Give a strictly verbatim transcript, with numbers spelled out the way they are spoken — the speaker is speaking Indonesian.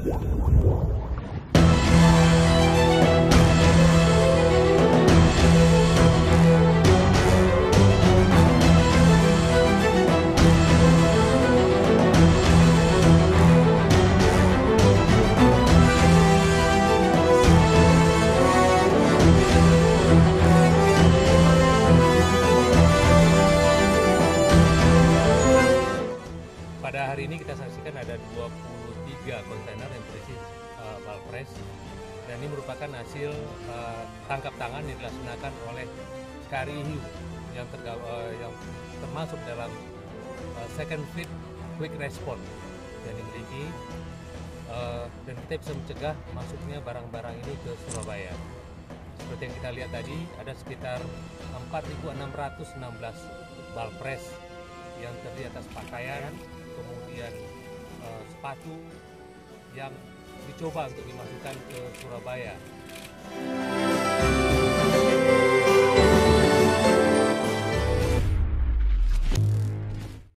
Pada hari ini kita saksikan ada dua puluh tiga kontainer yang berisi uh, balpres, dan ini merupakan hasil uh, tangkap tangan yang dilaksanakan oleh K R I Hiu yang, uh, yang termasuk dalam uh, Second Fleet Quick Response yang dimiliki, uh, dan kita bisa mencegah masuknya barang-barang ini ke Surabaya. Seperti yang kita lihat tadi, ada sekitar empat ribu enam ratus enam belas balpres yang terdiri atas pakaian, kemudian uh, sepatu yang dicoba untuk dimasukkan ke Surabaya.